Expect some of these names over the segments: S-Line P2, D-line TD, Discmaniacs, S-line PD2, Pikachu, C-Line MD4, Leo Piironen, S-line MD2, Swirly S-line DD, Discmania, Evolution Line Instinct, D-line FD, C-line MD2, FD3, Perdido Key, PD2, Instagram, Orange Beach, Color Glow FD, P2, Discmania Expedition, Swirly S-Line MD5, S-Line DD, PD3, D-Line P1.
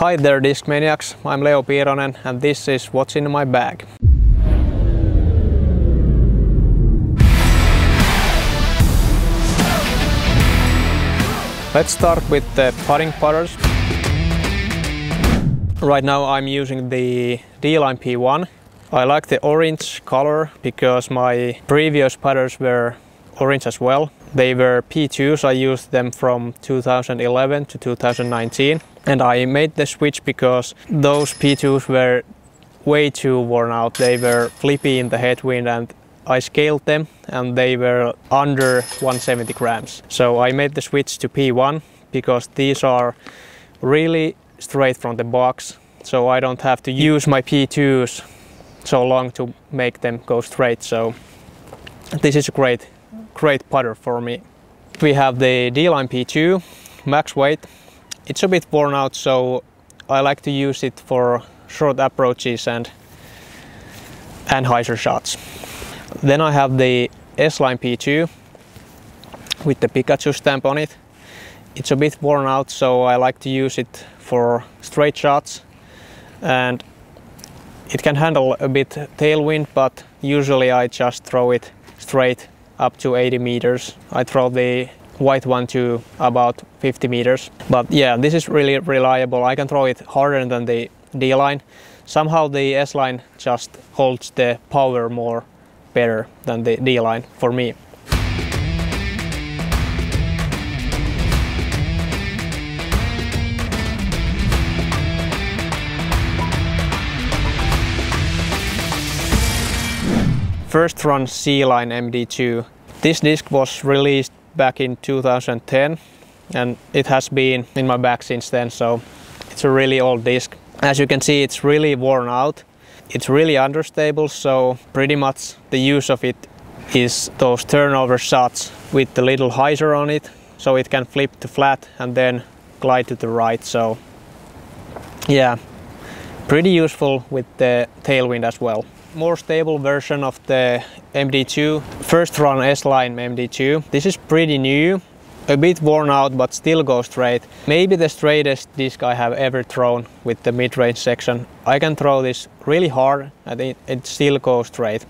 Hi there, Discmaniacs! I'm Leo Piironen and this is What's in My Bag. Let's start with the putting putters. Right now I'm using the D-line P1. I like the orange color because my previous putters were orange as well. They were P2s, I used them from 2011 to 2019. And I made the switch because those P2s were way too worn out. They were flippy in the headwind and I scaled them and they were under 170 grams. So I made the switch to P1 because these are really straight from the box. So I don't have to use my P2s so long to make them go straight. So this is a great putter for me. We have the D-line P2, max weight. It's a bit worn out, so I like to use it for short approaches and hyzer shots. Then I have the S-Line P2 with the Pikachu stamp on it. It's a bit worn out, so I like to use it for straight shots, and it can handle a bit tailwind, but usually I just throw it straight up to 80 meters. I throw the white one to about 50 meters. But yeah, this is really reliable. I can throw it harder than the D-line. Somehow the S-line just holds the power better than the D-line for me. First run C-line MD2. This disc was released back in 2010 and it has been in my bag since then, so it's a really old disc. As you can see, it's really worn out. It's really understable, so pretty much the use of it is those turnover shots with the little hyzer on it, so it can flip to flat and then glide to the right. So yeah, pretty useful with the tailwind as well. More stable version of the MD2, first run S-Line MD2. This is pretty new, a bit worn out, but still goes straight. Maybe the straightest disc I have ever thrown with the mid-range section. I can throw this really hard and it still goes straight.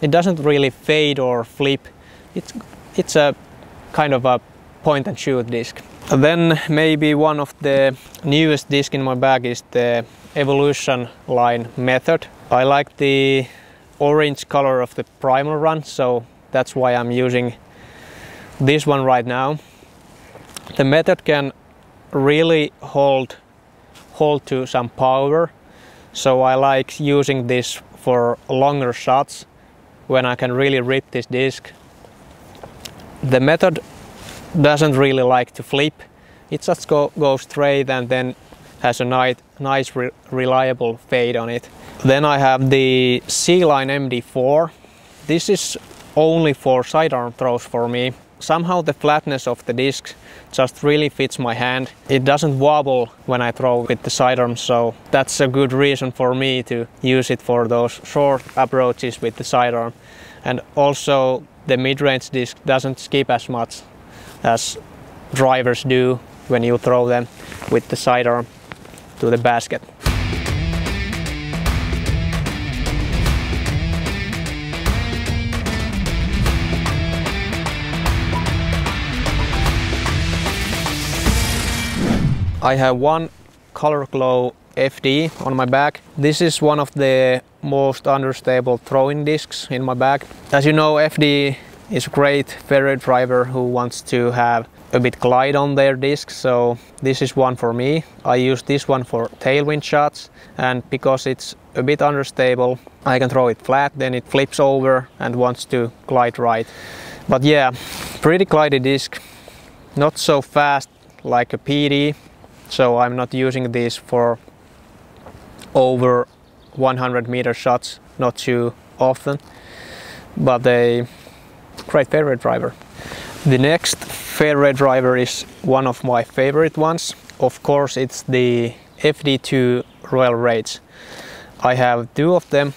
It doesn't really fade or flip. It's a kind of a point and shoot disc. And then maybe one of the newest discs in my bag is the Evolution Line method. I like the orange color of the primal run, so that's why I'm using this one right now. The method can really hold to some power, so I like using this for longer shots when I can really rip this disc. The method doesn't really like to flip. It just goes straight and then has a nice reliable fade on it. Then I have the C-Line MD4. This is only for sidearm throws for me. Somehow the flatness of the disc just really fits my hand. It doesn't wobble when I throw with the sidearm, so that's a good reason for me to use it for those short approaches with the sidearm. And also the mid-range disc doesn't skip as much as drivers do when you throw them with the sidearm to the basket. I have one Color Glow FD on my bag. This is one of the most understable throwing discs in my bag. As you know, FD is a great ferret driver who wants to have a bit glide on their discs, so this is one for me. I use this one for tailwind shots, and because it's a bit understable, I can throw it flat, then it flips over and wants to glide right. But yeah, pretty glidey disc, not so fast like a PD. So I'm not using this for over 100 meter shots, not too often, but a great fairway driver. The next fairway driver is one of my favorite ones. Of course, it's the FD2 Royal Raids. I have two of them.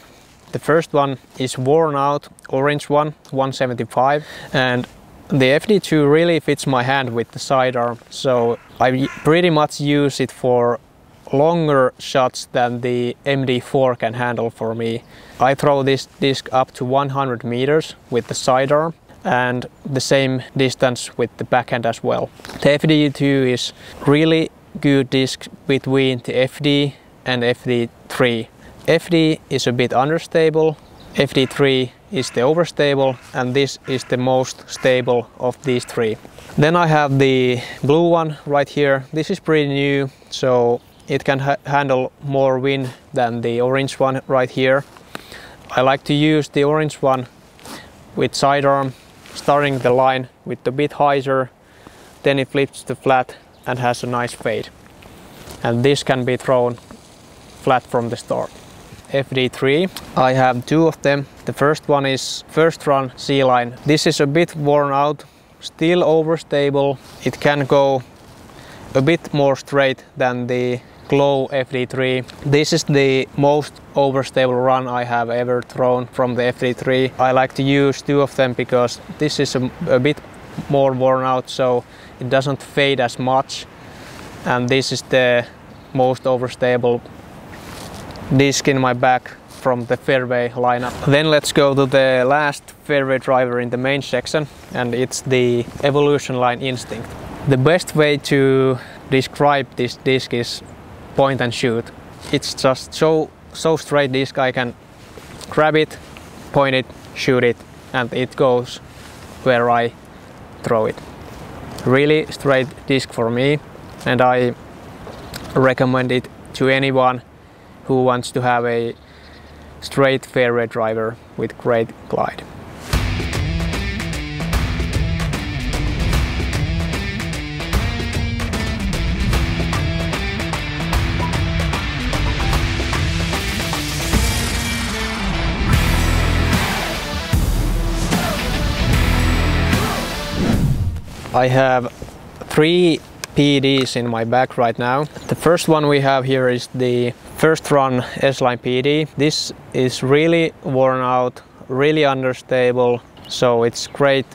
The first one is worn out, orange one, 175, and the FD2 really fits my hand with the sidearm, so I pretty much use it for longer shots than the MD4 can handle for me. I throw this disc up to 100 meters with the sidearm and the same distance with the backhand as well. The FD2 is really good disc between the FD and FD3. FD is a bit understable, FD3 is the overstable, and this is the most stable of these three. Then I have the blue one right here. This is pretty new, so it can handle more wind than the orange one right here. I like to use the orange one with sidearm, starting the line with the bit hyzer, then it flips to flat and has a nice fade. And this can be thrown flat from the start. FD3. I have two of them. The first one is first run C-line. This is a bit worn out, still overstable. It can go a bit more straight than the Glow FD3. This is the most overstable run I have ever thrown from the FD3. I like to use two of them because this is a bit more worn out, so it doesn't fade as much. And this is the most overstable disc in my bag from the fairway lineup. Then let's go to the last fairway driver in the main section, and it's the Evolution Line Instinct. The best way to describe this disc is point and shoot. It's just so straight disc. I can grab it, point it, shoot it, and it goes where I throw it. Really straight disc for me, and I recommend it to anyone who wants to have a straight fairway driver with great glide. I have three PDs in my bag right now. The first one we have here is the first run S-Line PD. This is really worn out, really understable, so it's great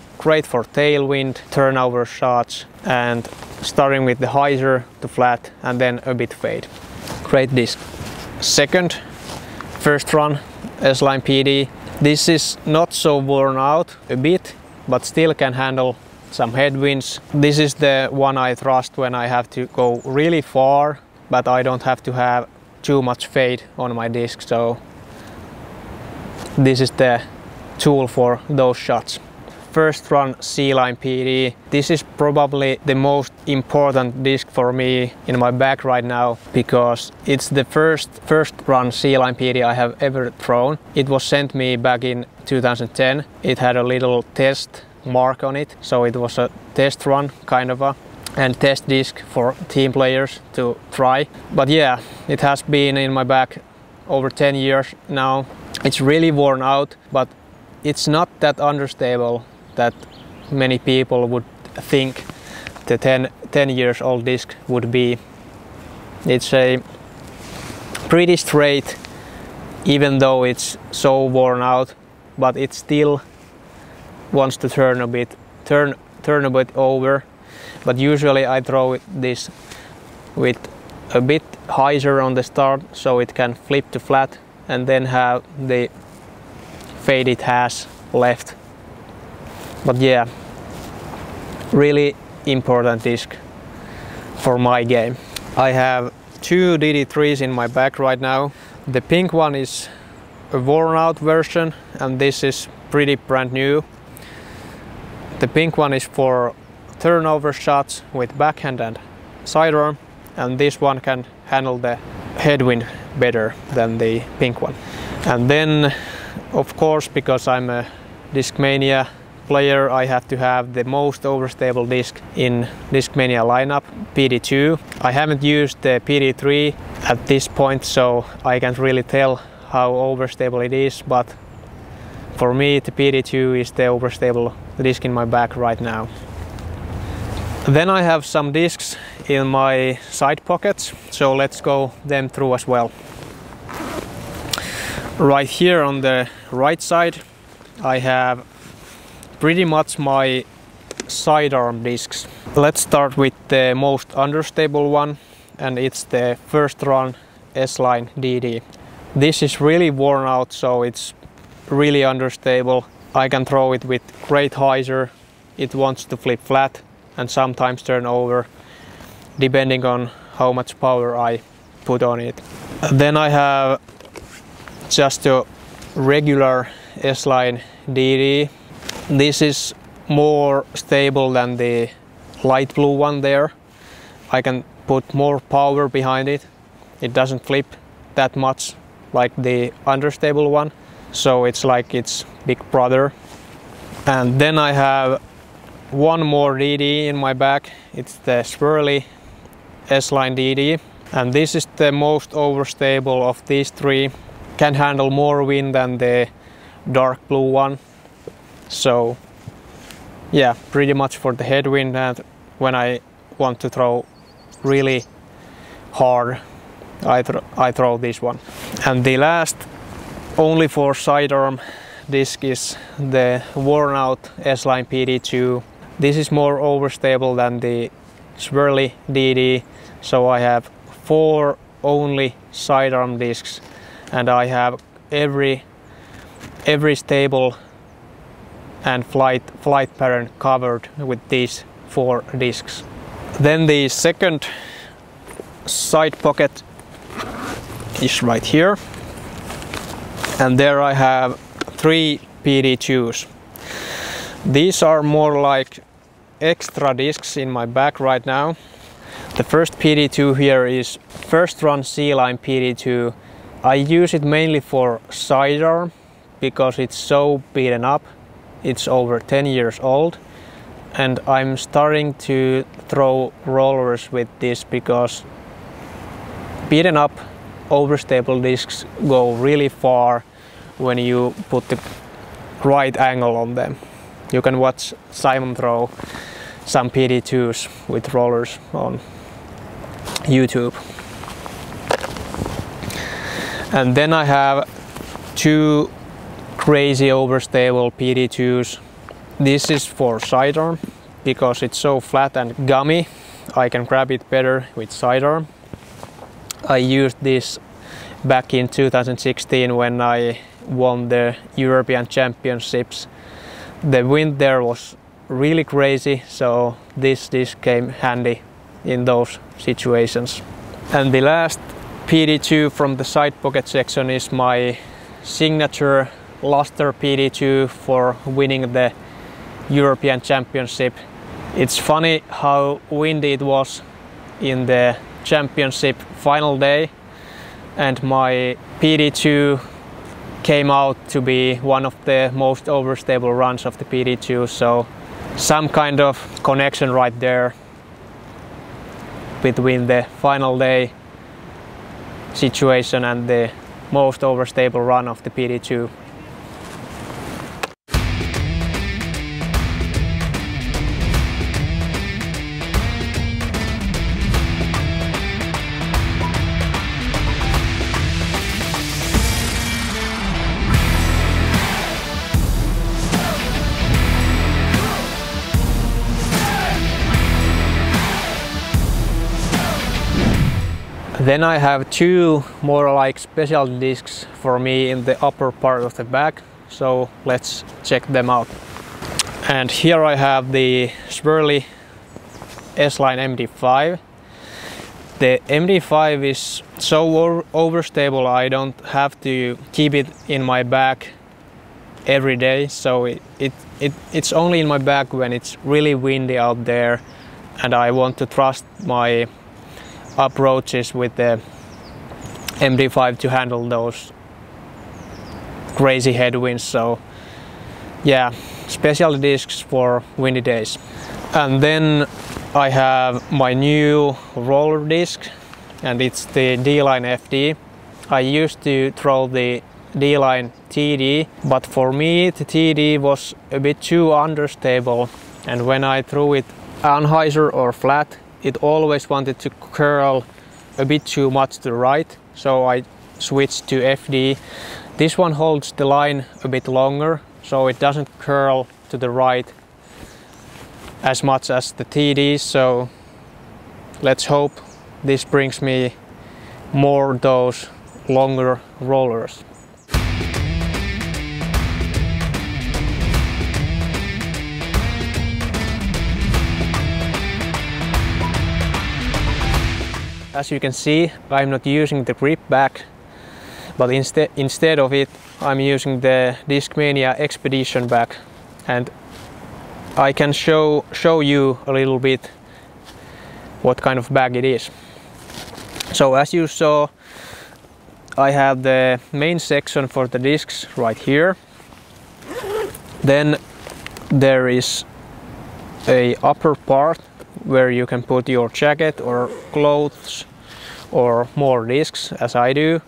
for tailwind, turnover shots, and starting with the hyzer to flat and then a bit fade. Great disc. Second, first run S-Line PD. This is not so worn out a bit, but still can handle some headwinds. This is the one I thrust when I have to go really far, but I don't have to have too much fade on my disc, so this is the tool for those shots. First run C-Line PD. This is probably the most important disc for me in my bag right now because it's the first run C-Line PD I have ever thrown. It was sent me back in 2010. It had a little test mark on it, so it was a test run kind of and test disc for team players to try. But yeah, it has been in my bag over 10 years now. It's really worn out, but it's not that understable that many people would think the 10 years old disc would be. It's a pretty straight, even though it's so worn out, but it still wants to turn a bit over. But usually I throw this with a bit hyzer on the start, so it can flip to flat and then have the fade it has left. But yeah, really important disc for my game. I have two DD3s in my bag right now. The pink one is a worn out version, and this is pretty brand new. The pink one is for turnover shots with backhand and sidearm, and this one can handle the headwind better than the pink one. And then, of course, because I'm a Discmania player, I have to have the most overstable disc in Discmania lineup, PD2. I haven't used the PD3 at this point, so I can't really tell how overstable it is, but for me the PD2 is the overstable disc in my bag right now. Then I have some discs in my side pockets, so let's go them through as well. Right here on the right side I have pretty much my sidearm discs. Let's start with the most understable one, and it's the first run S-Line DD. This is really worn out, so it's really unstable. I can throw it with great hyzer. It wants to flip flat and sometimes turn over, depending on how much power I put on it. Then I have just a regular S-Line DD. This is more stable than the light blue one there. I can put more power behind it. It doesn't flip that much like the understable one, so it's like its big brother. And then I have one more DD in my bag. It's the Swirly S-Line DD, and this is the most overstable of these three. Can handle more wind than the dark blue one. So yeah, pretty much for the headwind and when I want to throw really hard, I throw this one. And the last, only for sidearm disc, is the worn out S-Line PD2. This is more overstable than the Swirly DD, so I have four only sidearm discs, and I have every stable and flight pattern covered with these four discs. Then the second side pocket is right here, and there I have three PD2s. These are more like extra discs in my bag right now. The first PD2 here is first run C-Line PD2. I use it mainly for sidearm because it's so beaten up. It's over 10 years old, and I'm starting to throw rollers with this because beaten up overstable discs go really far when you put the right angle on them. You can watch Simon throw some PD2s with rollers on YouTube. And then I have two crazy overstable PD2s. This is for sidearm because it's so flat and gummy. I can grab it better with sidearm. I used this back in 2016 when I won the European Championships. The wind there was really crazy, so this disc came handy in those situations. And the last PD2 from the side pocket section is my signature Luster PD2 for winning the European Championship. It's funny how windy it was in the championship final day, and my PD2 came out to be one of the most overstable runs of the PD2, so some kind of connection right there between the final day situation and the most overstable run of the PD2. Then I have two more like special discs for me in the upper part of the bag, so let's check them out. And here I have the Swirly S-Line MD5. The MD5 is so overstable I don't have to keep it in my bag every day, so it's only in my bag when it's really windy out there and I want to trust my approaches with the MD5 to handle those crazy headwinds. So yeah, special discs for windy days. And then I have my new roller disc, and it's the D-line FD. I used to throw the D-line TD, but for me the TD was a bit too understable, and when I threw it anhyzer or flat, it always wanted to curl a bit too much to the right, so I switched to FD. This one holds the line a bit longer, so it doesn't curl to the right as much as the TD, so let's hope this brings me more those longer rollers. As you can see, I'm not using the grip back, but instead of it I'm using the Discmania Expedition back, and I can show you a little bit what kind of bag it is. So as you saw, I have the main section for the discs right here. Then there is a upper part where you can put your jacket or clothes or more discs, as I do.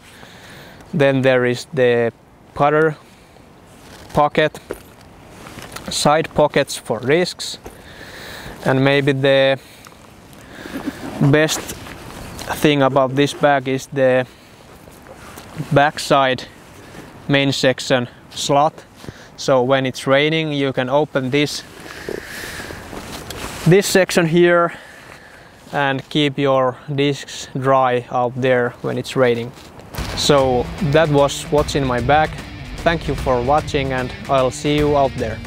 Then there is the putter pocket, side pockets for discs, and maybe the best thing about this bag is the backside main section slot. So when it's raining, you can open this section here and keep your discs dry out there when it's raining. So that was what's in my bag. Thank you for watching, and I'll see you out there.